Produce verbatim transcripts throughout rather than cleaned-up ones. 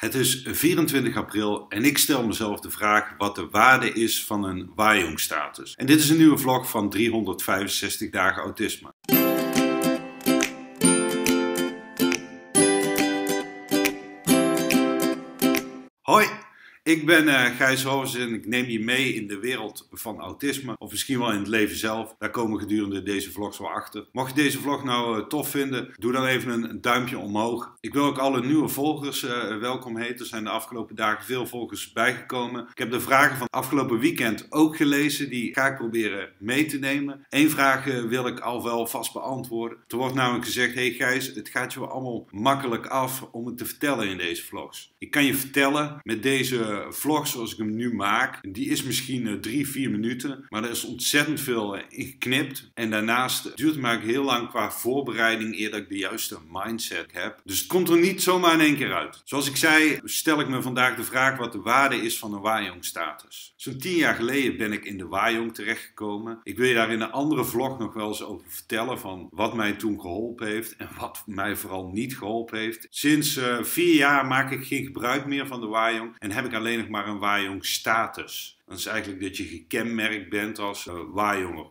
Het is vierentwintig april en ik stel mezelf de vraag wat de waarde is van een Wajong status. En dit is een nieuwe vlog van driehonderdvijfenzestig dagen autisme. Hoi, ik ben Gijs Horvers en ik neem je mee in de wereld van autisme. Of misschien wel in het leven zelf. Daar komen gedurende deze vlogs wel achter. Mocht je deze vlog nou tof vinden, doe dan even een duimpje omhoog. Ik wil ook alle nieuwe volgers welkom heten. Er zijn de afgelopen dagen veel volgers bijgekomen. Ik heb de vragen van afgelopen weekend ook gelezen. Die ga ik proberen mee te nemen. Eén vraag wil ik al wel vast beantwoorden. Er wordt namelijk gezegd, hey Gijs, het gaat je wel allemaal makkelijk af om het te vertellen in deze vlogs. Ik kan je vertellen, met deze vlog zoals ik hem nu maak, die is misschien drie vier minuten, maar er is ontzettend veel in geknipt. En daarnaast duurt het mij ook heel lang qua voorbereiding eer dat ik de juiste mindset heb. Dus het komt er niet zomaar in één keer uit. Zoals ik zei, stel ik me vandaag de vraag wat de waarde is van een Wajong status. Zo'n tien jaar geleden ben ik in de Wajong terechtgekomen. Ik wil je daar in een andere vlog nog wel eens over vertellen van wat mij toen geholpen heeft en wat mij vooral niet geholpen heeft. Sinds uh, vier jaar maak ik geen gebruik meer van de Wajong en heb ik alleen nog maar een Wajong status. Dat is eigenlijk dat je gekenmerkt bent als uh, Wajonger.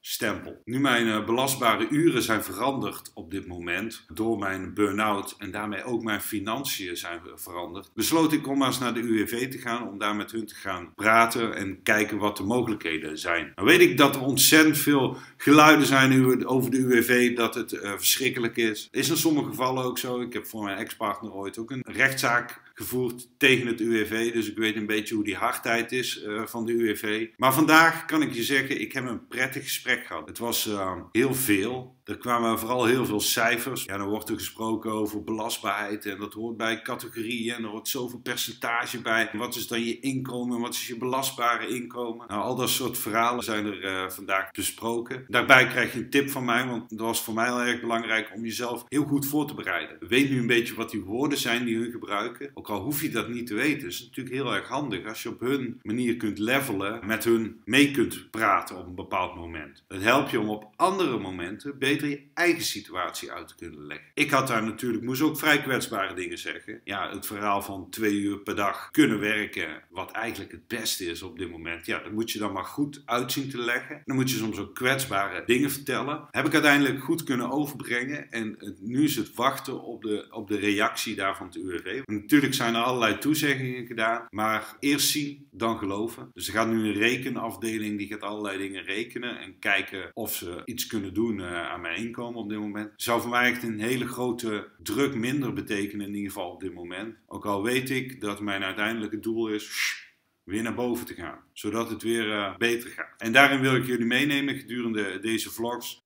Stempel. Nu mijn uh, belastbare uren zijn veranderd op dit moment door mijn burn-out en daarmee ook mijn financiën zijn veranderd, besloot ik om maar eens naar de U W V te gaan om daar met hun te gaan praten en kijken wat de mogelijkheden zijn. Nou weet ik dat er ontzettend veel geluiden zijn over de U W V, dat het uh, verschrikkelijk is. Is in sommige gevallen ook zo. Ik heb voor mijn ex-partner ooit ook een rechtszaak gevoerd tegen het U W V, dus ik weet een beetje hoe die hardheid is uh, van de U W V. Maar vandaag kan ik je zeggen, ik heb een prettig gesprek gehad. Het was uh, heel veel. Er kwamen vooral heel veel cijfers. Ja, dan wordt er gesproken over belastbaarheid en dat hoort bij categorieën en er hoort zoveel percentage bij. Wat is dan je inkomen en wat is je belastbare inkomen? Nou, al dat soort verhalen zijn er uh, vandaag besproken. Daarbij krijg je een tip van mij, want dat was voor mij heel erg belangrijk om jezelf heel goed voor te bereiden. Weet nu een beetje wat die woorden zijn die hun gebruiken. Ook al hoef je dat niet te weten, is het natuurlijk heel erg handig als je op hun manier kunt levelen, met hun mee kunt praten op een bepaald moment. Dat helpt je om op andere momenten beter je eigen situatie uit te kunnen leggen. Ik had daar natuurlijk, moest ook vrij kwetsbare dingen zeggen. Ja, het verhaal van twee uur per dag kunnen werken, wat eigenlijk het beste is op dit moment. Ja, dat moet je dan maar goed uitzien te leggen. Dan moet je soms ook kwetsbare dingen vertellen. Heb ik uiteindelijk goed kunnen overbrengen en nu is het wachten op de, op de reactie daarvan het U W V. Natuurlijk zijn er allerlei toezeggingen gedaan, maar eerst zien, dan geloven. Dus er gaat nu een rekenafdeling, die gaat allerlei dingen rekenen en kijken of ze iets kunnen doen aan mij inkomen op dit moment. Zou voor mij echt een hele grote druk minder betekenen in ieder geval op dit moment. Ook al weet ik dat mijn uiteindelijke doel is shh, weer naar boven te gaan. Zodat het weer uh, beter gaat. En daarin wil ik jullie meenemen gedurende deze vlogs.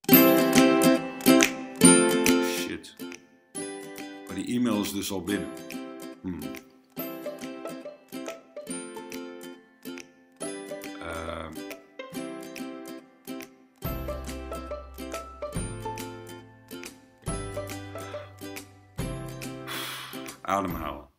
Shit. Maar die e-mail is dus al binnen. Hmm. Uh... Ademhalen.